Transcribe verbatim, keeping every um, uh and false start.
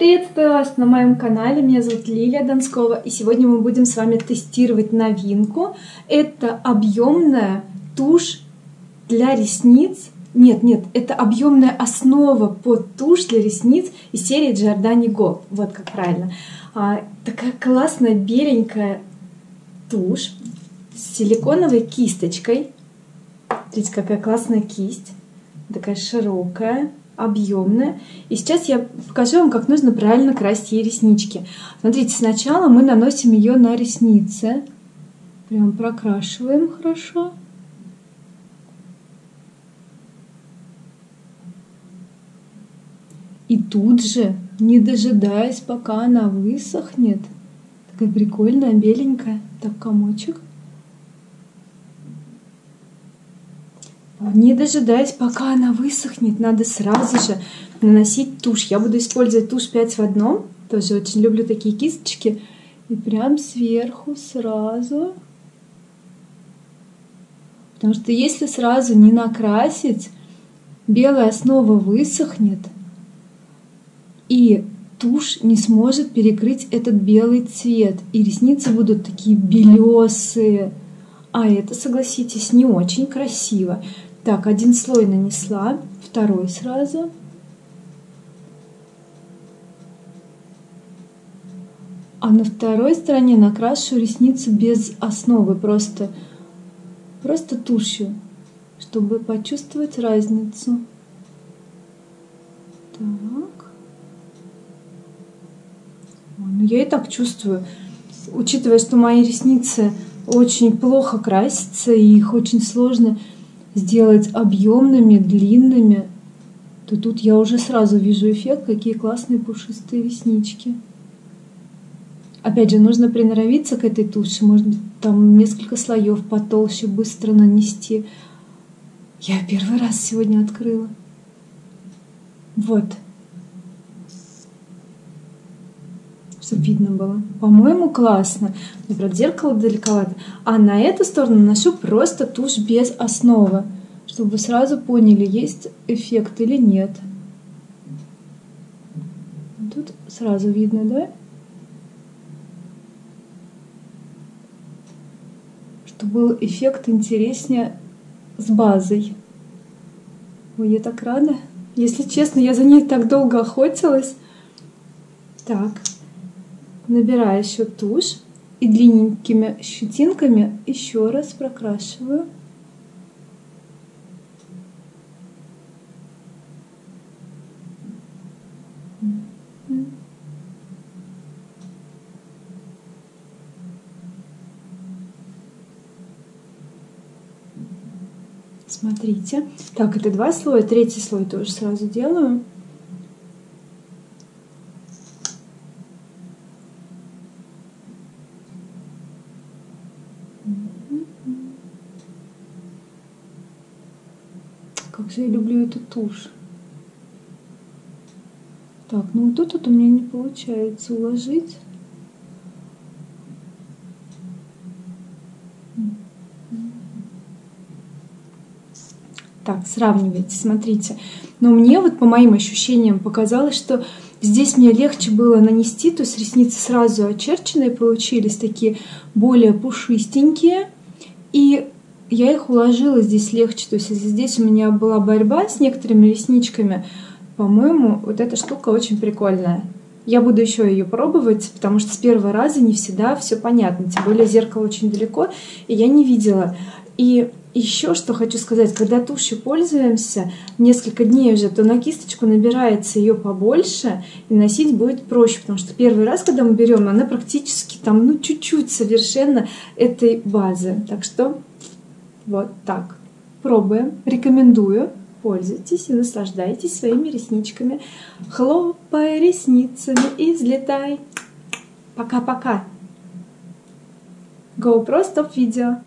Приветствую вас на моем канале, меня зовут Лилия Донскова, и сегодня мы будем с вами тестировать новинку. Это объемная тушь для ресниц, нет, нет, это объемная основа под тушь для ресниц из серии Giordani Gold, вот как правильно. А, такая классная беленькая тушь с силиконовой кисточкой, видите, какая классная кисть, такая широкая, объемная. И сейчас я покажу вам, как нужно правильно красить ей реснички. Смотрите, сначала мы наносим ее на ресницы. Прям прокрашиваем хорошо. И тут же, не дожидаясь, пока она высохнет, такая прикольная, беленькая, так комочек. Не дожидаясь, пока она высохнет, надо сразу же наносить тушь. Я буду использовать тушь пять в одном. Тоже очень люблю такие кисточки. И прям сверху сразу. Потому что если сразу не накрасить, белая основа высохнет. И тушь не сможет перекрыть этот белый цвет. И ресницы будут такие белесые. А это, согласитесь, не очень красиво. Так, один слой нанесла, второй сразу. А на второй стороне накрашу ресницу без основы, просто, просто тушью, чтобы почувствовать разницу. Так. Ну, я и так чувствую. Учитывая, что мои ресницы очень плохо красятся, и их очень сложно сделать объемными, длинными, то тут я уже сразу вижу эффект, какие классные пушистые реснички. Опять же, нужно приноровиться к этой туши, может быть, там несколько слоев потолще быстро нанести. Я первый раз сегодня открыла. Вот. Чтобы видно было. По-моему, классно. Мне, правда, зеркало далековато. А на эту сторону наношу просто тушь без основы, чтобы вы сразу поняли, есть эффект или нет. Тут сразу видно, да? Что был эффект интереснее с базой. Ой, я так рада. Если честно, я за ней так долго охотилась. Так. Набираю еще тушь и длинненькими щетинками еще раз прокрашиваю. Смотрите. Так, это два слоя, третий слой тоже сразу делаю. Как же я люблю эту тушь. Так, ну вот тут вот у меня не получается уложить. Так, сравнивайте, смотрите. Но мне вот по моим ощущениям показалось, что здесь мне легче было нанести, то есть ресницы сразу очерченные получились, такие более пушистенькие. И я их уложила здесь легче, то есть если здесь у меня была борьба с некоторыми ресничками, по-моему, вот эта штука очень прикольная. Я буду еще ее пробовать, потому что с первого раза не всегда все понятно, тем более зеркало очень далеко, и я не видела. И еще что хочу сказать, когда тушью пользуемся несколько дней уже, то на кисточку набирается ее побольше, и носить будет проще, потому что первый раз, когда мы берем, она практически там, ну, чуть-чуть совершенно этой базы, так что... Вот так. Пробуем, рекомендую. Пользуйтесь и наслаждайтесь своими ресничками. Хлопай ресницами и взлетай. Пока-пока. GoPro стоп видео.